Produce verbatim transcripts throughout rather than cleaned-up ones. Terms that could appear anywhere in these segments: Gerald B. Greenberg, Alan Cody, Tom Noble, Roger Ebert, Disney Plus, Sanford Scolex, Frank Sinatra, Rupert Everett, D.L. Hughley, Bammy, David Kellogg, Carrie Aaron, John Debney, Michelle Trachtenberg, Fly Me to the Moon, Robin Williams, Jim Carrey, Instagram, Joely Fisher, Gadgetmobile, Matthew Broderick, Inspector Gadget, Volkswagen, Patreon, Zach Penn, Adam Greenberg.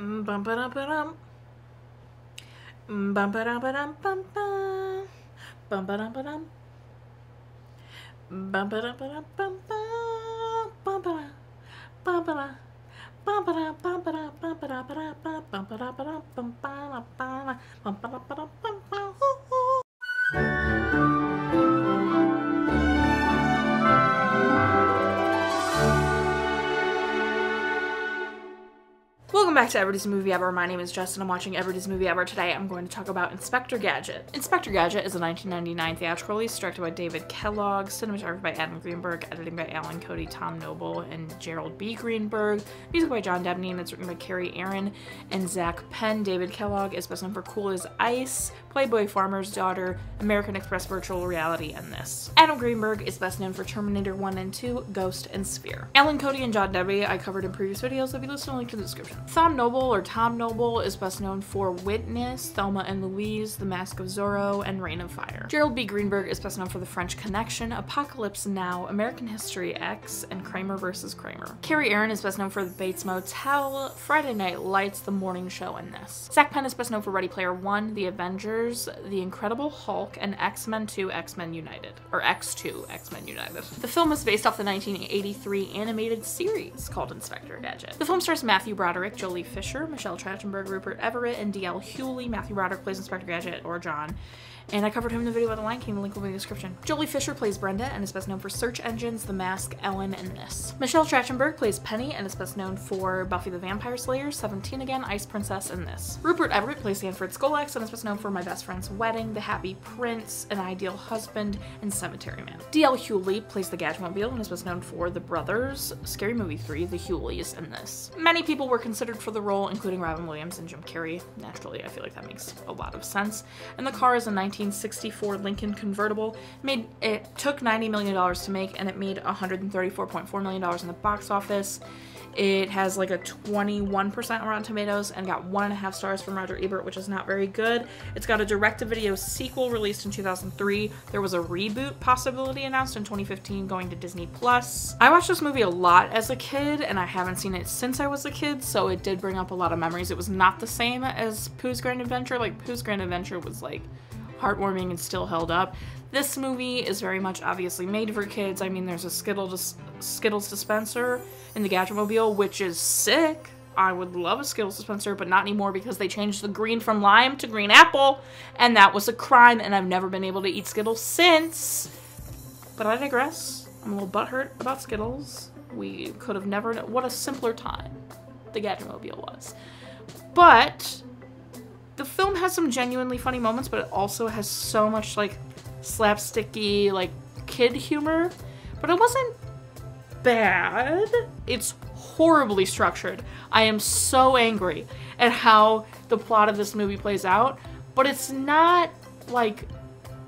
Bum ba dum ba dum. Bum ba dum ba dum bum bum. Bum ba dum ba dum. Bum ba dum ba dum bum bum. Bum ba bum ba. Bum ba da bum ba da bum ba da ba da ba bum ba da ba da bum ba da ba da bum ba da ba da bum ba. Welcome back to Everybody's Movie Ever. My name is Justin. I'm watching Everybody's Movie Ever. Today I'm going to talk about Inspector Gadget. Inspector Gadget is a nineteen ninety-nine theatrical release directed by David Kellogg, cinematography by Adam Greenberg, editing by Alan Cody, Tom Noble, and Gerald B. Greenberg, music by John Debney, and it's written by Carrie Aaron and Zach Penn. David Kellogg is best known for Cool as Ice, Playboy Farmer's Daughter, American Express Virtual Reality, and this. Adam Greenberg is best known for Terminator one and two, Ghost, and Sphere. Alan Cody and John Debney I covered in previous videos. If you listen, I'll link to the description. Tom Noble, or Tom Noble, is best known for Witness, Thelma and Louise, The Mask of Zorro, and Reign of Fire. Gerald B. Greenberg is best known for The French Connection, Apocalypse Now, American History X, and Kramer versus. Kramer. Carrie Aaron is best known for The Bates Motel, Friday Night Lights, The Morning Show, and this. Zach Penn is best known for Ready Player One, The Avengers, The Incredible Hulk, and X-Men two, X-Men United, or X two, X-Men United. The film is based off the nineteen eighty-three animated series called Inspector Gadget. The film stars Matthew Broderick, Joely Fisher, Michelle Trachtenberg, Rupert Everett, and D L Hughley. Matthew Broderick plays Inspector Gadget, or John, and I covered him in the video about The Lion King. The link will be in the description. Joely Fisher plays Brenda and is best known for Search Engines, The Mask, Ellen, and this. Michelle Trachtenberg plays Penny and is best known for Buffy the Vampire Slayer, Seventeen Again, Ice Princess, and this. Rupert Everett plays Sanford Scolex and is best known for My Best Friend's Wedding, The Happy Prince, An Ideal Husband, and Cemetery Man. D L Hughley plays the Gadgetmobile and is best known for The Brothers, Scary Movie three, The Hugleys, and this. Many people were considered for the role, including Robin Williams and Jim Carrey. Naturally, I feel like that makes a lot of sense. And the car is a nineteen sixty-four Lincoln convertible. Made it took ninety million dollars to make, and it made one hundred thirty-four point four million dollars in the box office. It has like a twenty-one percent on Rotten Tomatoes and got one and a half stars from Roger Ebert, which is not very good. It's got a direct-to-video sequel released in two thousand three. There was a reboot possibility announced in twenty fifteen going to Disney Plus. I watched this movie a lot as a kid, and I haven't seen it since I was a kid, so it did bring up a lot of memories. It was not the same as Pooh's Grand Adventure. Like, Pooh's Grand Adventure was like heartwarming and still held up. This movie is very much obviously made for kids. I mean, there's a Skittles, Skittles dispenser in the Gadgetmobile, which is sick. I would love a Skittles dispenser, but not anymore because they changed the green from lime to green apple, and that was a crime, and I've never been able to eat Skittles since. But I digress. I'm a little butthurt about Skittles. We could have never known what a simpler time the Gadgetmobile was. But the film has some genuinely funny moments, but it also has so much like slapsticky, like kid humor. But it wasn't bad. It's horribly structured. I am so angry at how the plot of this movie plays out, but it's not like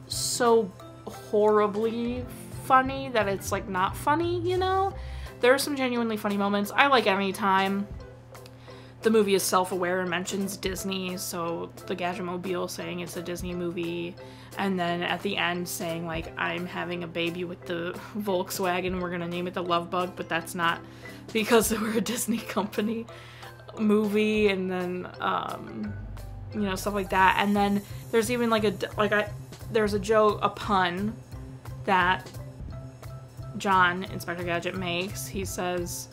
so horribly funny that it's like not funny, you know? There are some genuinely funny moments. I like any time the movie is self-aware and mentions Disney, so the Gadgetmobile saying it's a Disney movie, and then at the end saying, like, I'm having a baby with the Volkswagen, we're gonna name it the Love Bug, but that's not because we're a Disney company movie, and then, um, you know, stuff like that. And then there's even, like, a, like, I, there's a joke, a pun that John, Inspector Gadget, makes. He says,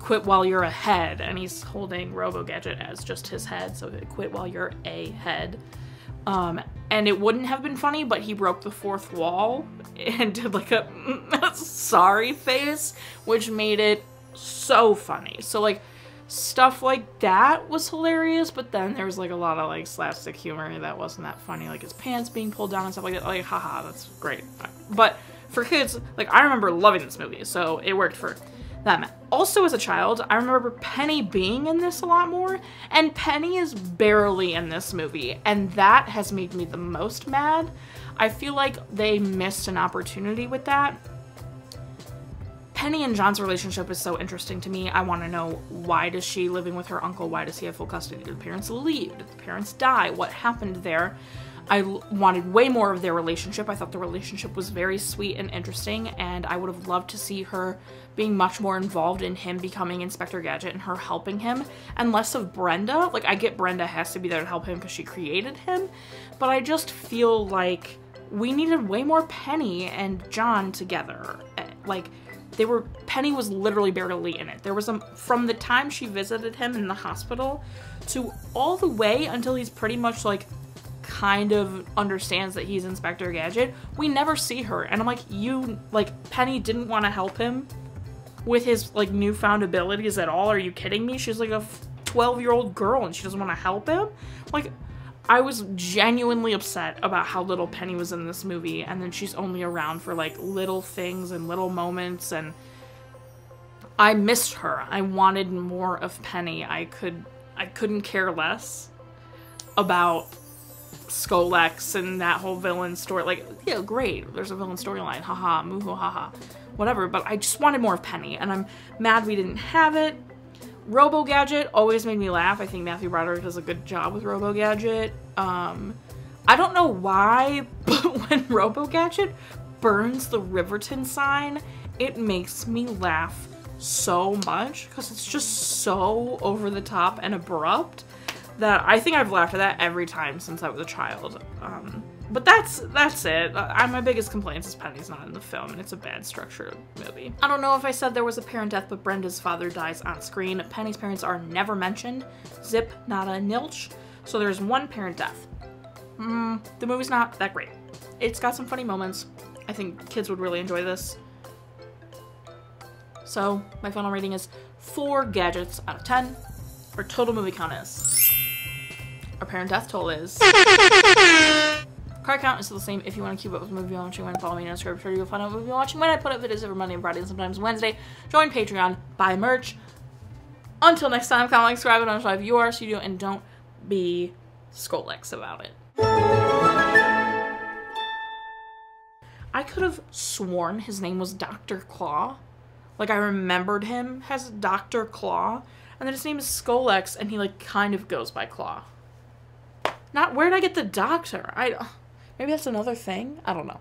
quit while you're ahead, and he's holding Robo Gadget as just his head, so quit while you're a head. Um, and it wouldn't have been funny, but he broke the fourth wall and did like a sorry face, which made it so funny. So like stuff like that was hilarious, but then there was like a lot of like slapstick humor that wasn't that funny, like his pants being pulled down and stuff like that. Like, haha, that's great. But for kids, like, I remember loving this movie, so it worked for that meant. Also, as a child, I remember Penny being in this a lot more, and Penny is barely in this movie, and that has made me the most mad. I feel like they missed an opportunity with that. Penny and John's relationship is so interesting to me. I want to know, why does she living with her uncle? Why does he have full custody? Did the parents leave? Did the parents die? What happened there? I wanted way more of their relationship. I thought the relationship was very sweet and interesting, and I would have loved to see her being much more involved in him becoming Inspector Gadget and her helping him, and less of Brenda. Like, I get Brenda has to be there to help him because she created him, but I just feel like we needed way more Penny and John together. Like, they were, Penny was literally barely in it. There was a, from the time she visited him in the hospital to all the way until he's pretty much like, kind of understands that he's Inspector Gadget, we never see her. And I'm like, you, like, Penny didn't want to help him with his, like, newfound abilities at all. Are you kidding me? She's like a twelve year old girl and she doesn't want to help him? Like, I was genuinely upset about how little Penny was in this movie, and then she's only around for, like, little things and little moments, and I missed her. I wanted more of Penny. I could, I couldn't care less about Scolex and that whole villain story. Like, yeah, great, there's a villain storyline, haha, muhu, haha, whatever, but I just wanted more of Penny, and I'm mad we didn't have it. Robo Gadget always made me laugh. I think Matthew Broderick does a good job with Robo Gadget. Um, I don't know why, but when Robo Gadget burns the Riverton sign, it makes me laugh so much because it's just so over the top and abrupt that I think I've laughed at that every time since I was a child. Um, but that's that's it. I, my biggest complaint is Penny's not in the film, and it's a bad structured movie. I don't know if I said there was a parent death, but Brenda's father dies on screen. Penny's parents are never mentioned. Zip, nada, nilch. So there's one parent death. Mm, the movie's not that great. It's got some funny moments. I think kids would really enjoy this. So my final rating is four gadgets out of ten. Our total movie count is. Our parent death toll is. Card count is still the same. If you want to keep up with the movie you're watching, when follow me on Instagram, sure you'll find out what movie you're watching when I put up videos every Monday and Friday and sometimes Wednesday. Join Patreon, buy merch. Until next time, comment, like, subscribe, and I'm sure if you are, so you do, and don't be Scolex about it. I could have sworn his name was Doctor Claw. Like, I remembered him as Doctor Claw, and then his name is Scolex, and he, like, kind of goes by Claw. Not, where did I get the doctor? I, maybe that's another thing? I don't know.